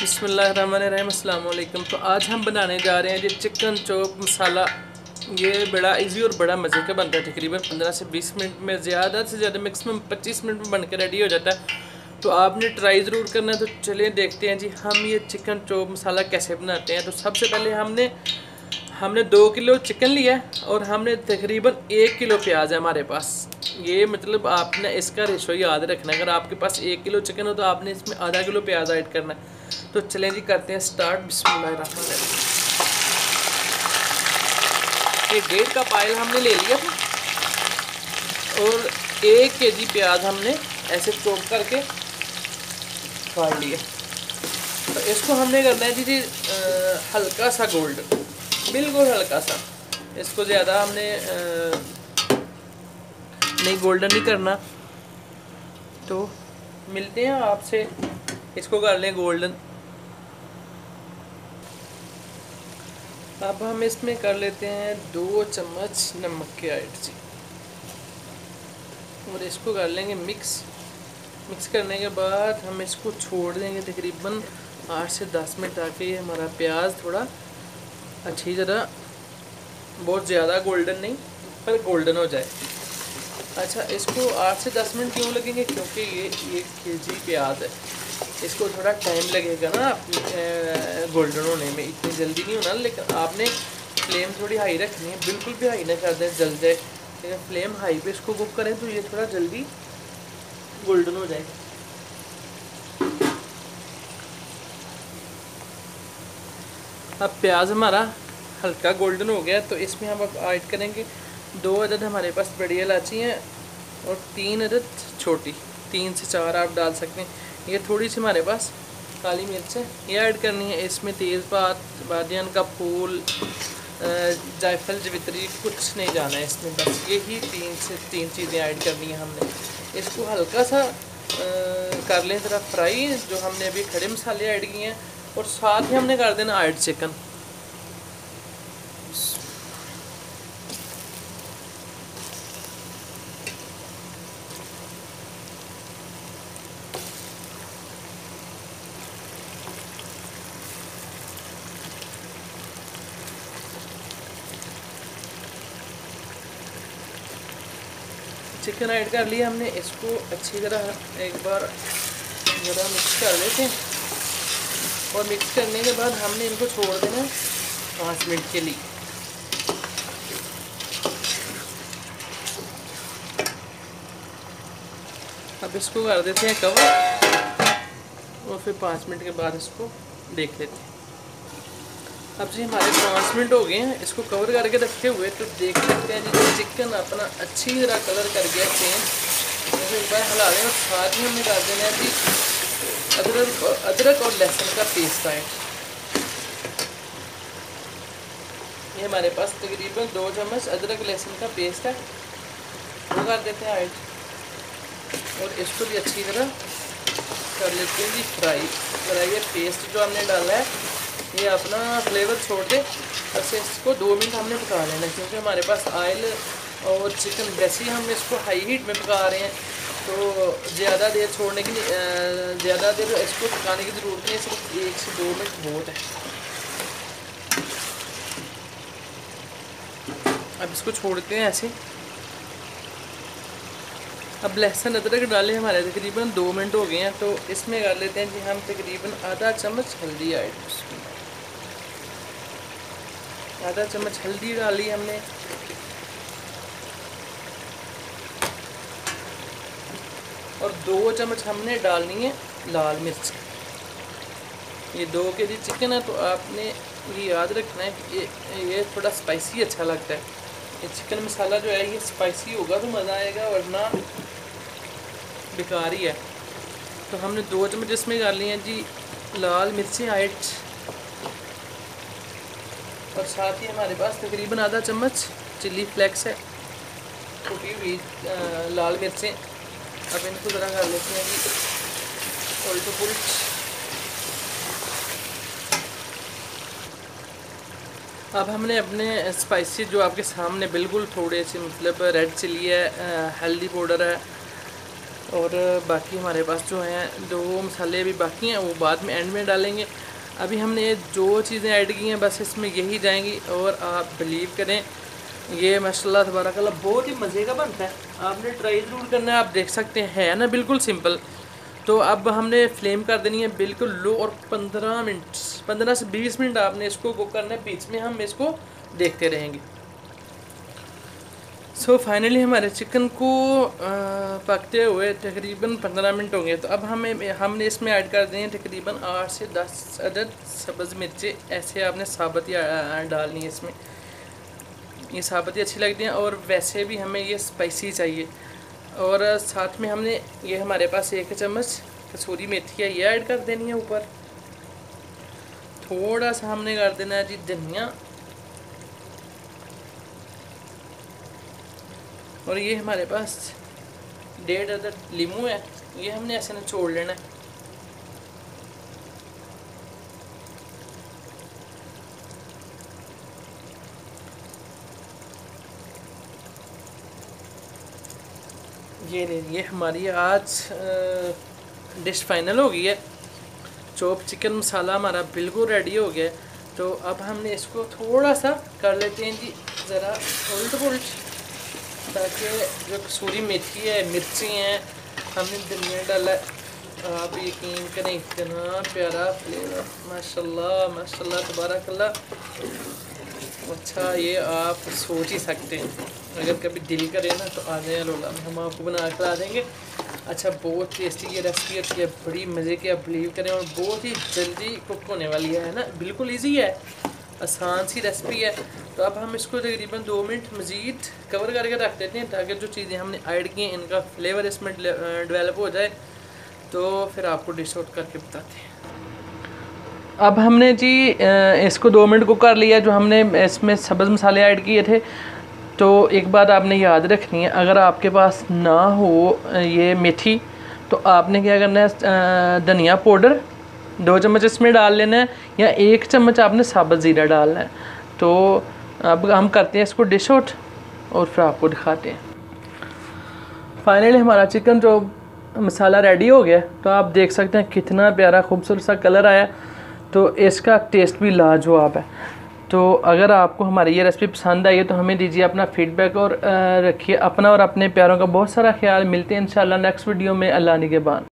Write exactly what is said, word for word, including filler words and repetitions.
बिस्मिल्लाहिर्रहमानिर्रहीम, अस्सलाम वालेकुम। तो आज हम बनाने जा रहे हैं ये चिकन चॉप मसाला। ये बड़ा इजी और बड़ा मज़े का बनता है, तकरीबन पंद्रह से बीस मिनट में, ज़्यादा से ज़्यादा मैक्सिमम पच्चीस मिनट में बनकर रेडी हो जाता है। तो आपने ट्राई ज़रूर करना है। तो चलिए देखते हैं जी हम ये चिकन चॉप मसाला कैसे बनाते हैं। तो सबसे पहले हमने हमने दो किलो चिकन लिया है और हमने तकरीबन एक किलो प्याज है हमारे पास। ये मतलब आपने इसका रेशो याद रखना है, अगर आपके पास एक किलो चिकन हो तो आपने इसमें आधा किलो प्याज ऐड करना है। तो चलें जी करते हैं स्टार्ट। बिस्मिल्लाहिर्रहमानिर्रहीम। एक डेढ़ कप ऑयल हमने ले लिया था और एक केजी प्याज हमने ऐसे चॉप करके फाड़ लिया। तो इसको हमने करना है जी जी हल्का सा गोल्ड, बिल्कुल हल्का सा। इसको ज़्यादा हमने नहीं गोल्डन नहीं करना। तो मिलते हैं आपसे, इसको कर लें गोल्डन। अब हम इसमें कर लेते हैं दो चम्मच नमक के ऐड जी, और इसको कर लेंगे मिक्स। मिक्स करने के बाद हम इसको छोड़ देंगे तकरीबन आठ से दस मिनट, ताकि हमारा प्याज थोड़ा अच्छी तरह, बहुत ज़्यादा गोल्डन नहीं पर गोल्डन हो जाए। अच्छा, इसको आठ से दस मिनट क्यों लगेंगे? क्योंकि ये एक के जी प्याज है, इसको थोड़ा टाइम लगेगा ना गोल्डन होने में, इतनी जल्दी नहीं होना। लेकिन आपने फ्लेम थोड़ी हाई रखनी है, बिल्कुल भी हाई ना कर दें, जल जाए। लेकिन फ्लेम हाई पे इसको कुक करें तो ये थोड़ा जल्दी गोल्डन हो जाए। अब प्याज हमारा हल्का गोल्डन हो गया, तो इसमें हम अब ऐड करेंगे दो अदद हमारे पास बड़ी इलायची हैं और तीन अदद छोटी, तीन से चार आप डाल सकते हैं। ये थोड़ी सी हमारे पास काली मिर्च है, ये ऐड करनी है। इसमें तेज़पात, बादियान का फूल, जायफल, जवित्री कुछ नहीं जाना है इसमें, बस यही तीन से तीन चीज़ें ऐड करनी है हमने। इसको हल्का सा आ, कर लें ज़रा फ्राई, जो हमने अभी खड़े मसाले ऐड किए हैं। और साथ ही हमने कर देना ऐड चिकन। चिकन ऐड कर लिया हमने, इसको अच्छी तरह एक बार ज़रा मिक्स कर लेते हैं। और मिक्स करने के बाद हमने इनको छोड़ देना पाँच मिनट के लिए। अब इसको कर देते हैं कवर और फिर पाँच मिनट के बाद इसको देख लेते हैं। अब जी हमारे पाँच मिनट हो गए हैं इसको कवर करके रखे हुए। तो देख सकते हैं जी चिकन अपना अच्छी तरह कलर कर गया चेंज। तो एक बार हिला दें और साथ ही हमने डाल देना है जी अदरक अदरक और लहसुन का पेस्ट आए। ये हमारे पास तकरीबन दो चम्मच अदरक लहसुन का पेस्ट है, वो कर देते हैं ऐड। और इसको भी अच्छी तरह कर लेते हैं जी फ्राई। फ्राई ये पेस्ट जो हमने डाला है ये अपना फ्लेवर छोड़ दे। बस इसको दो मिनट हमने पका लेना है, क्योंकि हमारे पास ऑयल और चिकन वैसे ही हम इसको हाई हीट में पका रहे हैं, तो ज़्यादा देर छोड़ने की ज़्यादा देर इसको पकाने की ज़रूरत नहीं है, सिर्फ एक से दो मिनट बहुत है। अब इसको छोड़ते हैं ऐसे। अब लहसुन अदरक डाले हमारे तकरीबन दो मिनट हो गए हैं, तो इसमें डाल लेते हैं जी हम तकरीबन आधा चम्मच हल्दी ऐड। आधा चम्मच हल्दी डाली हमने। और दो चम्मच हमने डालनी है लाल मिर्च। ये दो के जी चिकन है, तो आपने ये याद रखना है कि ये ये थोड़ा स्पाइसी अच्छा लगता है। ये चिकन मसाला जो है ये स्पाइसी होगा तो मज़ा आएगा, वरना बेकार ही है। तो हमने दो चम्मच इसमें डाल लिए हैं जी लाल मिर्ची ऐड। और साथ ही हमारे पास तकरीबन आधा चम्मच चिली फ्लेक्स है, टूटी हुई लाल मिर्चें। अब इनको ज़रा डाल लेते हैं जी उल्ट पुल्ट। अब हमने अपने स्पाइसी जो आपके सामने बिल्कुल थोड़े से, मतलब रेड चिली है, हल्दी पाउडर है और बाकी हमारे पास जो हैं जो मसाले अभी बाकी हैं वो बाद में एंड में डालेंगे। अभी हमने जो चीज़ें ऐड की हैं बस इसमें यही जाएंगी और आप बिलीव करें ये माशाल्लाह तबारकल्लाह बहुत ही मज़े का बनता है। आपने ट्राई ज़रूर करना है। आप देख सकते हैं ना बिल्कुल सिंपल। तो अब हमने फ्लेम कर देनी है बिल्कुल लो और पंद्रह मिनट पंद्रह से बीस मिनट आपने इसको कुक करना है, बीच में हम इसको देखते रहेंगे। सो so, फाइनली हमारे चिकन को पकते हुए तकरीबन पंद्रह मिनट हो गए। तो अब हमें हमने इसमें ऐड कर दिए तकरीबन आठ से दस अदद सब्ज़ मिर्चें ऐसे आपने साबुत डालनी है इसमें। ये साबुत अच्छी लगती है और वैसे भी हमें ये स्पाइसी चाहिए। और साथ में हमने ये हमारे पास एक चम्मच कसूरी मेथी है ये ऐड कर देनी है। ऊपर थोड़ा सा हमने कर देना है जी धनिया। और ये हमारे पास डेढ़ अदर लीमू है ये हमने ऐसे निचोड़ लेना है। ये ले लिए हमारी आज डिश फाइनल हो गई है। चॉप चिकन मसाला हमारा बिल्कुल रेडी हो गया है। तो अब हमने इसको थोड़ा सा कर लेते हैं जी ज़रा उल्ट पुलट ताकि जो कसूरी मेथी है मिर्ची हैं हमने धनिया डाला। आप यकीन करें इतना प्यारा फ्लेवर माशाल्लाह माशाल्लाह तबारकल्लाह। अच्छा ये आप सोच ही सकते हैं। अगर कभी दिल करे ना तो आ जाए लोला हम आपको बना कर आ देंगे। अच्छा बहुत टेस्टी ये रेसिपी अच्छी है, बड़ी मज़े की आप बिलीव करें और बहुत ही जल्दी कुक होने वाली है ना, बिल्कुल ईजी है, आसान सी रेसिपी है। तो अब हम इसको तकरीबन दो मिनट मज़ीद कवर करके रख देते हैं ताकि जो चीज़ें हमने ऐड की हैं इनका फ्लेवर इसमें डेवलप हो जाए। तो फिर आपको डिश आउट करके बताते हैं। अब हमने जी इसको दो मिनट कुक कर लिया। जो हमने इसमें सब्ज़ मसाले ऐड किए थे तो एक बात आपने याद रखनी है, अगर आपके पास ना हो ये मेथी तो आपने क्या करना है धनिया पाउडर दो चम्मच इसमें डाल लेना है या एक चम्मच आपने साबुत ज़ीरा डालना है। तो अब हम करते हैं इसको डिश आउट और फिर आपको दिखाते हैं। फाइनली हमारा चिकन जो मसाला रेडी हो गया। तो आप देख सकते हैं कितना प्यारा खूबसूरत सा कलर आया। तो इसका टेस्ट भी लाजवाब है। तो अगर आपको हमारी ये रेसिपी पसंद आई है तो हमें दीजिए अपना फ़ीडबैक और रखिए अपना और अपने प्यारों का बहुत सारा ख्याल। मिलते हैं इंशाल्लाह नेक्स्ट वीडियो में। अल्लाह निगहबान।